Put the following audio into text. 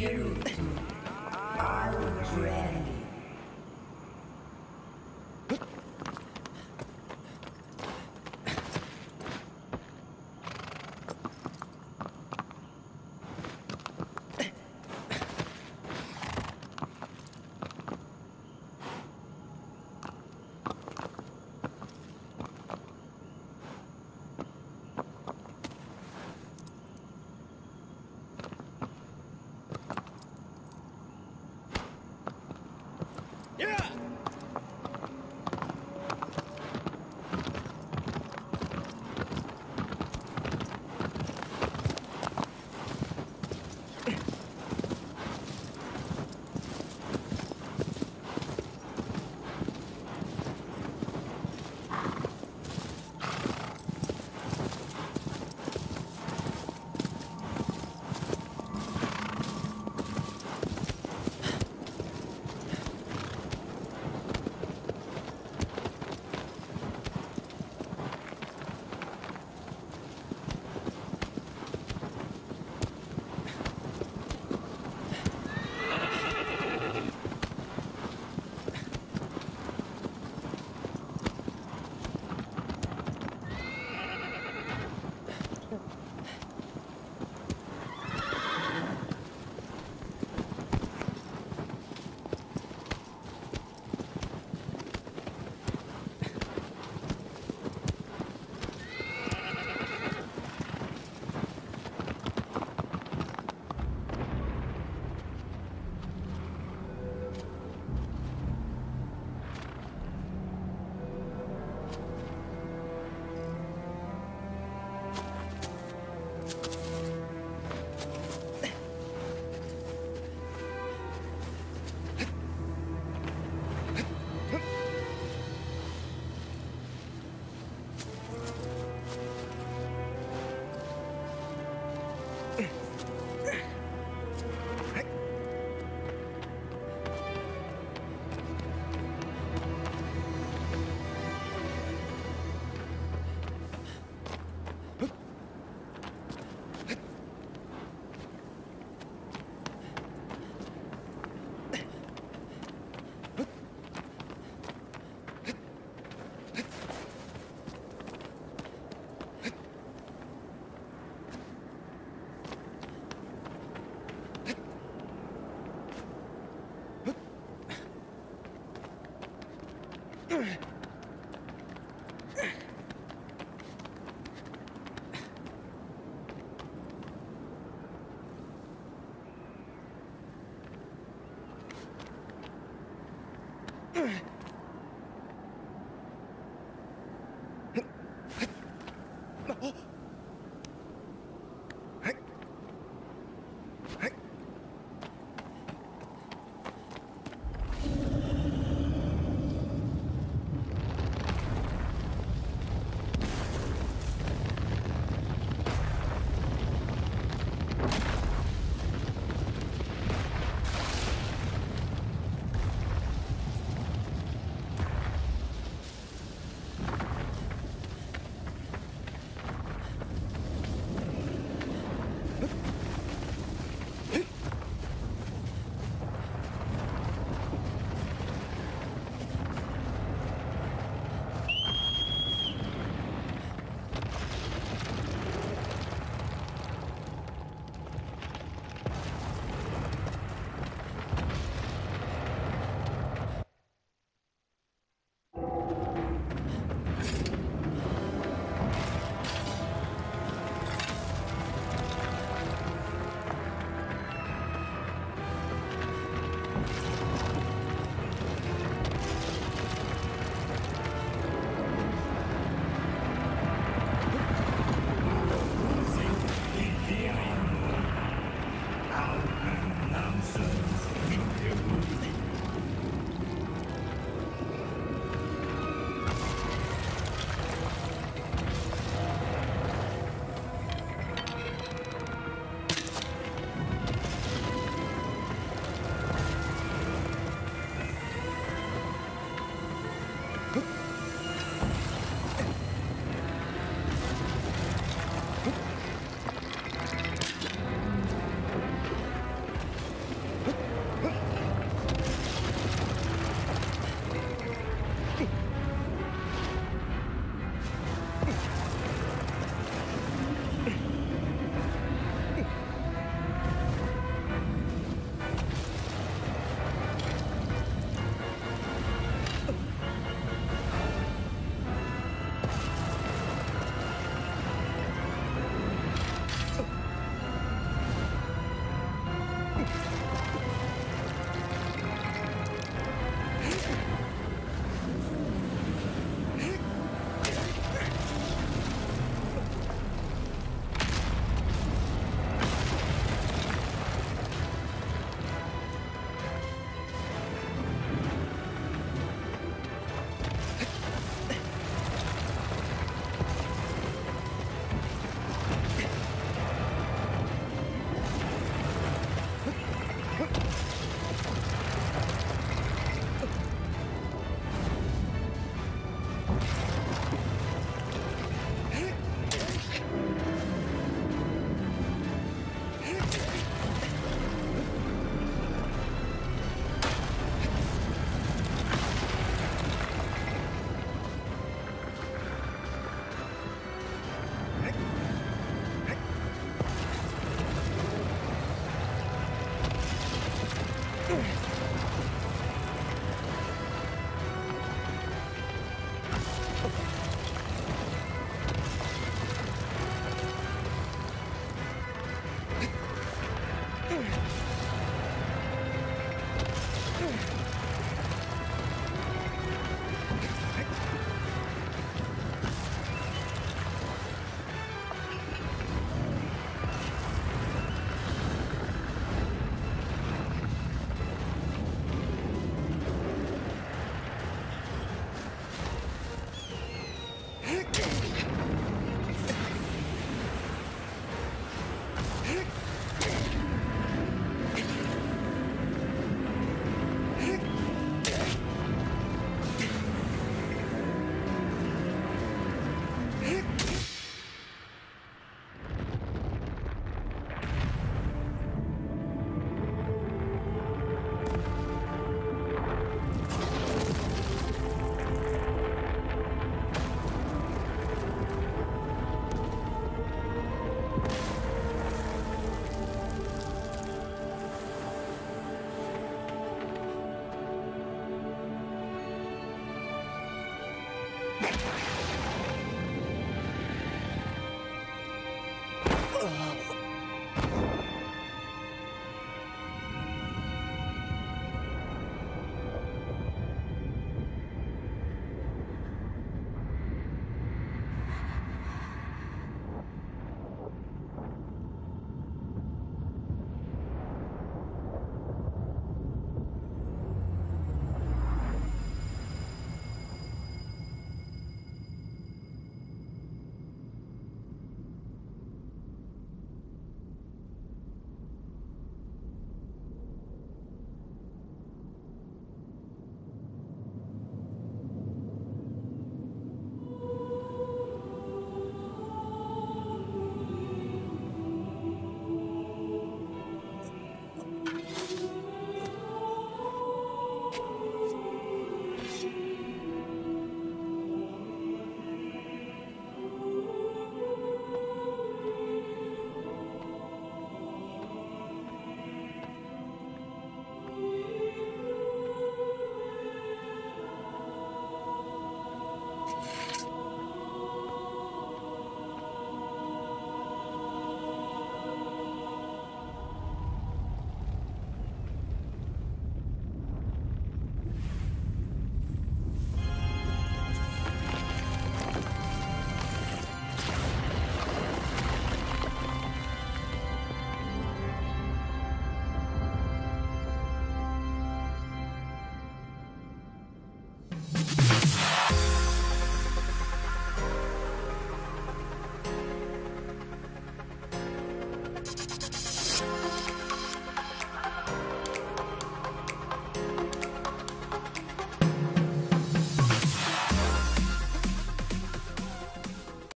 You too. I was ready.